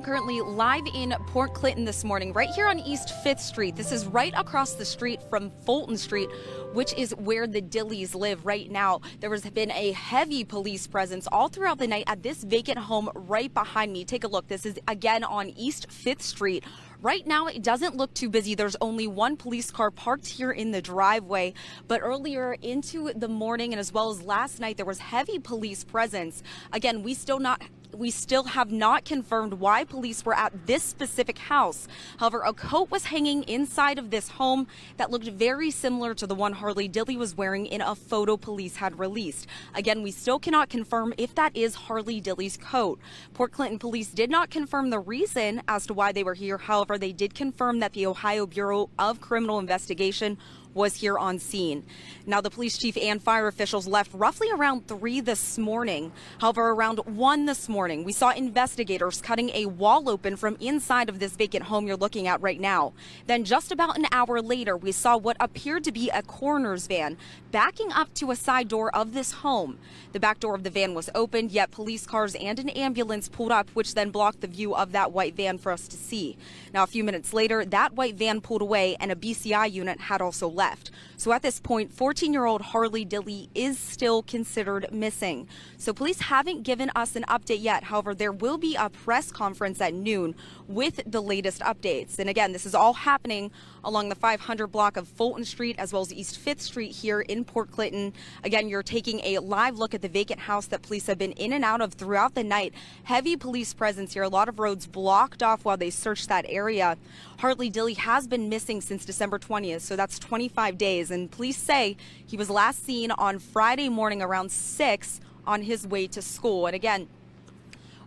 I'm currently live in Port Clinton this morning, right here on East 5th Street. This is right across the street from Fulton Street, which is where the Dillys live right now. There has been a heavy police presence all throughout the night at this vacant home right behind me. Take a look. This is again on East 5th Street. Right now, it doesn't look too busy. There's only one police car parked here in the driveway. But earlier into the morning and as well as last night, there was heavy police presence. Again, we still have not confirmed why police were at this specific house. However, a coat was hanging inside of this home that looked very similar to the one Harley Dilly was wearing in a photo police had released. Again, we still cannot confirm if that is Harley Dilly's coat. Port Clinton police did not confirm the reason as to why they were here. However, they did confirm that the Ohio Bureau of Criminal Investigation was here on scene. Now, the police chief and fire officials left roughly around 3 this morning. However, around 1 this morning, we saw investigators cutting a wall open from inside of this vacant home you're looking at right now. Then just about an hour later, we saw what appeared to be a coroner's van backing up to a side door of this home. The back door of the van was opened, yet police cars and an ambulance pulled up, which then blocked the view of that white van for us to see. Now, a few minutes later, that white van pulled away and a BCI unit had also left. So at this point, 14-year-old Harley Dilly is still considered missing. So police haven't given us an update yet. However, there will be a press conference at noon with the latest updates. And again, this is all happening along the 500 block of Fulton Street as well as East 5th Street here in Port Clinton. Again, you're taking a live look at the vacant house that police have been in and out of throughout the night. Heavy police presence here. A lot of roads blocked off while they searched that area. Harley Dilly has been missing since December 20th, so that's 25 days, and police say he was last seen on Friday morning around 6 on his way to school. And again,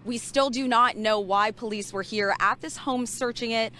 we still do not know why police were here at this home searching it.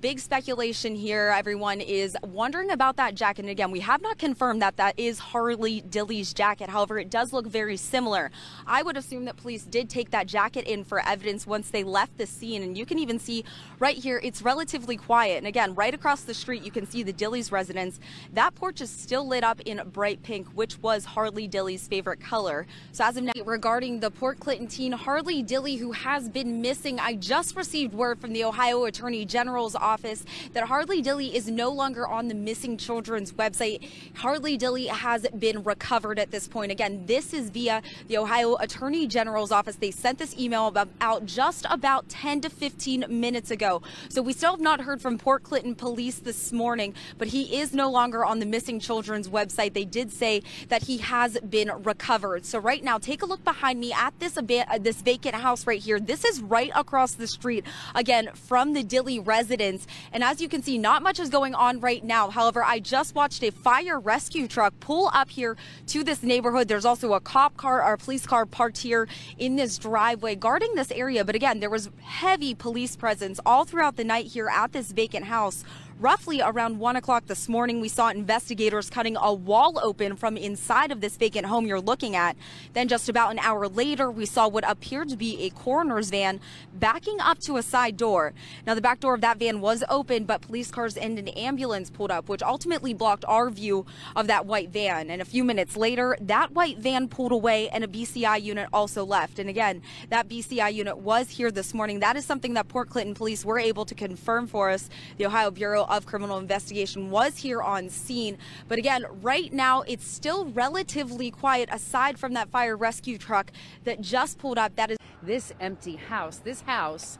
Big speculation here. Everyone is wondering about that jacket. And again, we have not confirmed that that is Harley Dilly's jacket. However, it does look very similar. I would assume that police did take that jacket in for evidence once they left the scene. And you can even see right here, it's relatively quiet. And again, right across the street, you can see the Dilly's residence. That porch is still lit up in bright pink, which was Harley Dilly's favorite color. So as of now, regarding the Port Clinton teen, Harley Dilly, who has been missing, I just received word from the Ohio Attorney General office that Harley Dilly is no longer on the missing children's website. Harley Dilly has been recovered at this point. Again, this is via the Ohio Attorney General's office. They sent this email out just about 10 to 15 minutes ago. So we still have not heard from Port Clinton police this morning, but he is no longer on the missing children's website. They did say that he has been recovered. So right now, take a look behind me at this vacant house right here. This is right across the street, again, from the Dilly residence. And as you can see, not much is going on right now. However, I just watched a fire rescue truck pull up here to this neighborhood. There's also a cop car or a police car parked here in this driveway guarding this area. But again, there was heavy police presence all throughout the night here at this vacant house. Roughly around 1 o'clock this morning, we saw investigators cutting a wall open from inside of this vacant home you're looking at. Then just about an hour later, we saw what appeared to be a coroner's van backing up to a side door. Now, the back door of that van was open, but police cars and an ambulance pulled up, which ultimately blocked our view of that white van. And a few minutes later, that white van pulled away and a BCI unit also left. And again, that BCI unit was here this morning. That is something that Port Clinton police were able to confirm for us. The Ohio Bureau of Criminal Investigation was here on scene. But again, right now, it's still relatively quiet aside from that fire rescue truck that just pulled up. That is this empty house. This house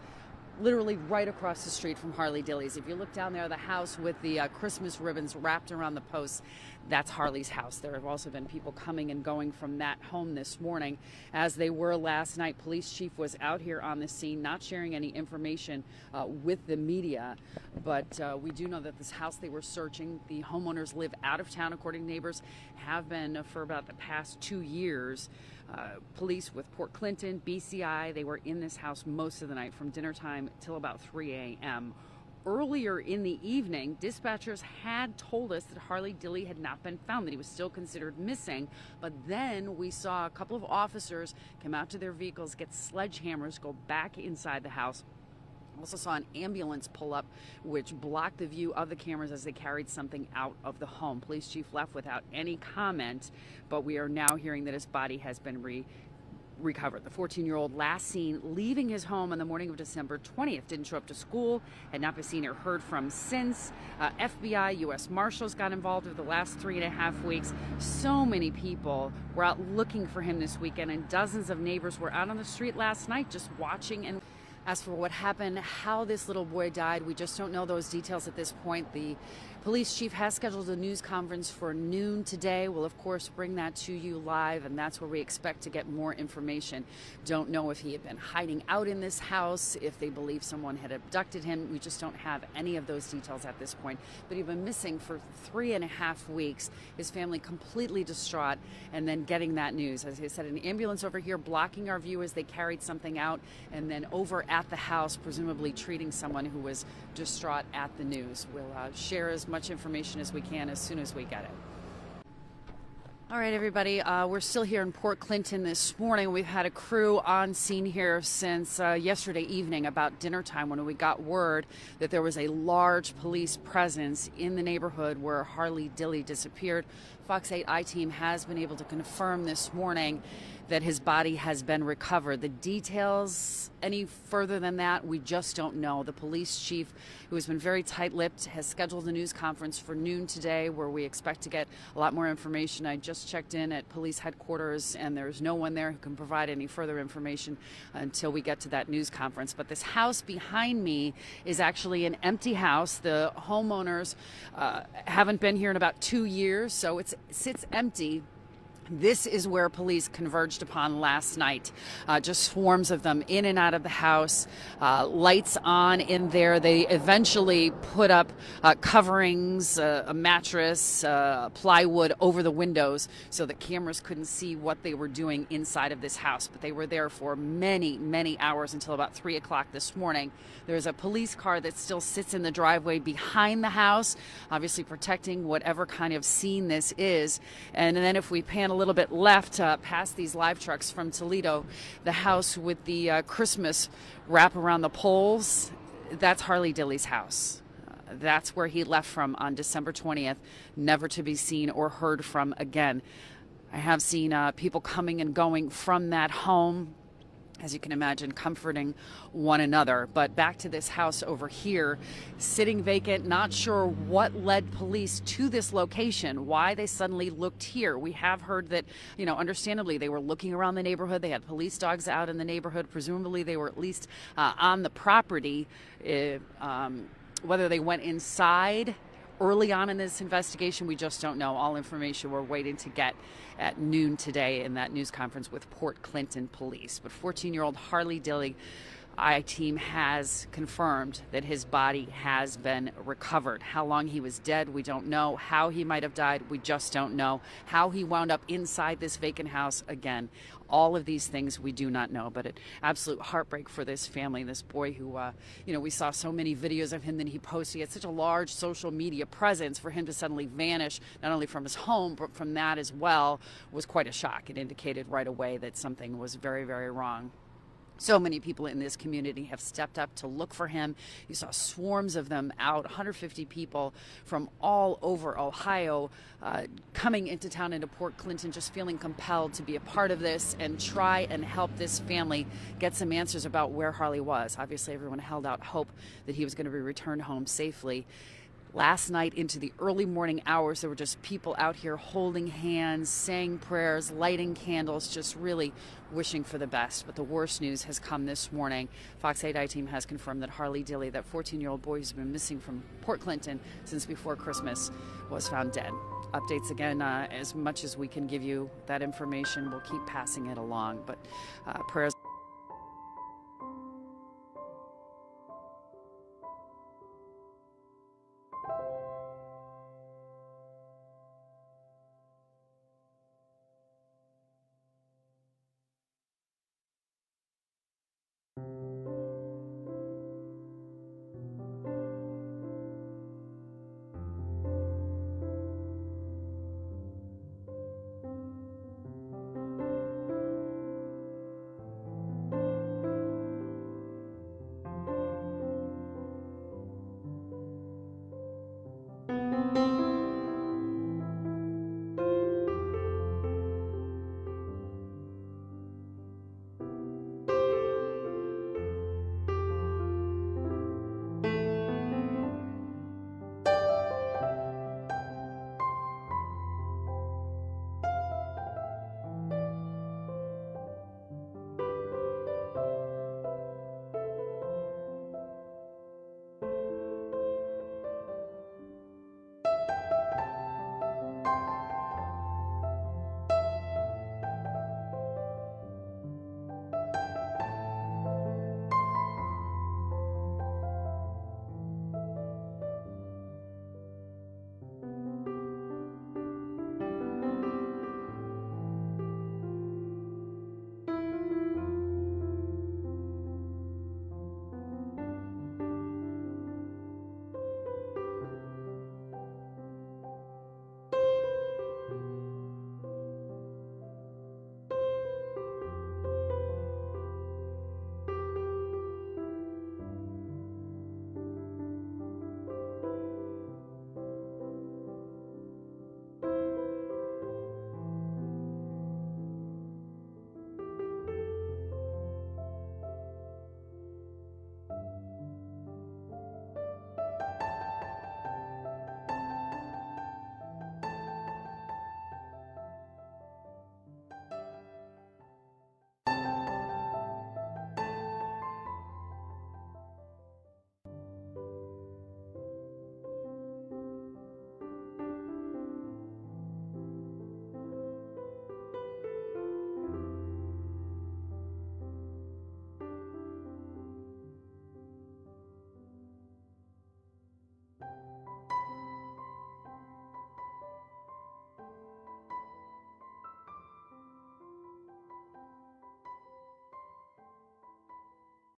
literally right across the street from Harley Dilly's. If you look down there, the house with the Christmas ribbons wrapped around the posts, that's Harley's house. There have also been people coming and going from that home this morning as they were last night. Police chief was out here on the scene, not sharing any information with the media, but we do know that this house they were searching, the homeowners live out of town, according to neighbors, have been for about the past 2 years. Police with Port Clinton, BCI, they were in this house most of the night from dinner time till about 3 a.m. Earlier in the evening, dispatchers had told us that Harley Dilly had not been found, that he was still considered missing. But then we saw a couple of officers come out to their vehicles, get sledgehammers, go back inside the house. Also saw an ambulance pull up, which blocked the view of the cameras as they carried something out of the home. Police chief left without any comment, but we are now hearing that his body has been recovered. The 14-year-old last seen leaving his home on the morning of December 20th, didn't show up to school, had not been seen or heard from since. FBI, U.S. Marshals got involved over the last 3.5 weeks. So many people were out looking for him this weekend, and dozens of neighbors were out on the street last night just watching. And as for what happened, how this little boy died, we just don't know those details at this point. The police chief has scheduled a news conference for noon today. We'll, of course, bring that to you live, and that's where we expect to get more information. Don't know if he had been hiding out in this house, if they believe someone had abducted him. We just don't have any of those details at this point. But he'd been missing for 3.5 weeks. His family completely distraught, and then getting that news. As I said, an ambulance over here blocking our view as they carried something out, and then over at the house, presumably treating someone who was distraught at the news. We'll share as much information as we can as soon as we get it. All right, everybody, we're still here in Port Clinton this morning. We've had a crew on scene here since yesterday evening about dinner time, when we got word that there was a large police presence in the neighborhood where Harley Dilly disappeared. Fox 8 I-Team has been able to confirm this morning that his body has been recovered. The details any further than that, we just don't know. The police chief, who has been very tight-lipped, has scheduled a news conference for noon today, where we expect to get a lot more information. I just checked in at police headquarters, and there's no one there who can provide any further information until we get to that news conference. But this house behind me is actually an empty house. The homeowners haven't been here in about 2 years, so it sits empty. This is where police converged upon last night. Just swarms of them in and out of the house, lights on in there. They eventually put up coverings, a mattress, plywood over the windows so the cameras couldn't see what they were doing inside of this house. But they were there for many, many hours until about 3 o'clock this morning. There's a police car that still sits in the driveway behind the house, obviously protecting whatever kind of scene this is. And then if we pan a little bit left past these live trucks from Toledo, the house with the Christmas wrap around the poles, that's Harley Dilly's house. That's where he left from on December 20th, never to be seen or heard from again. I have seen people coming and going from that home, as you can imagine, comforting one another. But back to this house over here, sitting vacant, not sure what led police to this location, why they suddenly looked here. We have heard that, you know, understandably, they were looking around the neighborhood. They had police dogs out in the neighborhood. Presumably, they were at least on the property. Whether they went inside early on in this investigation, we just don't know. All information we're waiting to get at noon today in that news conference with Port Clinton police. But 14-year-old Harley Dilly, I-Team has confirmed that his body has been recovered. How long he was dead, we don't know. How he might have died, we just don't know. How he wound up inside this vacant house, again, all of these things we do not know. But an absolute heartbreak for this family, this boy who, you know, we saw so many videos of him that he posted. He had such a large social media presence. For him to suddenly vanish, not only from his home, but from that as well, was quite a shock. It indicated right away that something was very, very wrong. So many people in this community have stepped up to look for him. You saw swarms of them out, 150 people from all over Ohio coming into town, into Port Clinton, just feeling compelled to be a part of this and try and help this family get some answers about where Harley was. Obviously, everyone held out hope that he was going to be returned home safely. Last night into the early morning hours, there were just people out here holding hands, saying prayers, lighting candles, just really wishing for the best. But the worst news has come this morning. Fox 8 I-Team has confirmed that Harley Dilly, that 14-year-old boy who's been missing from Port Clinton since before Christmas, was found dead. Updates again, as much as we can give you that information, we'll keep passing it along. But prayers.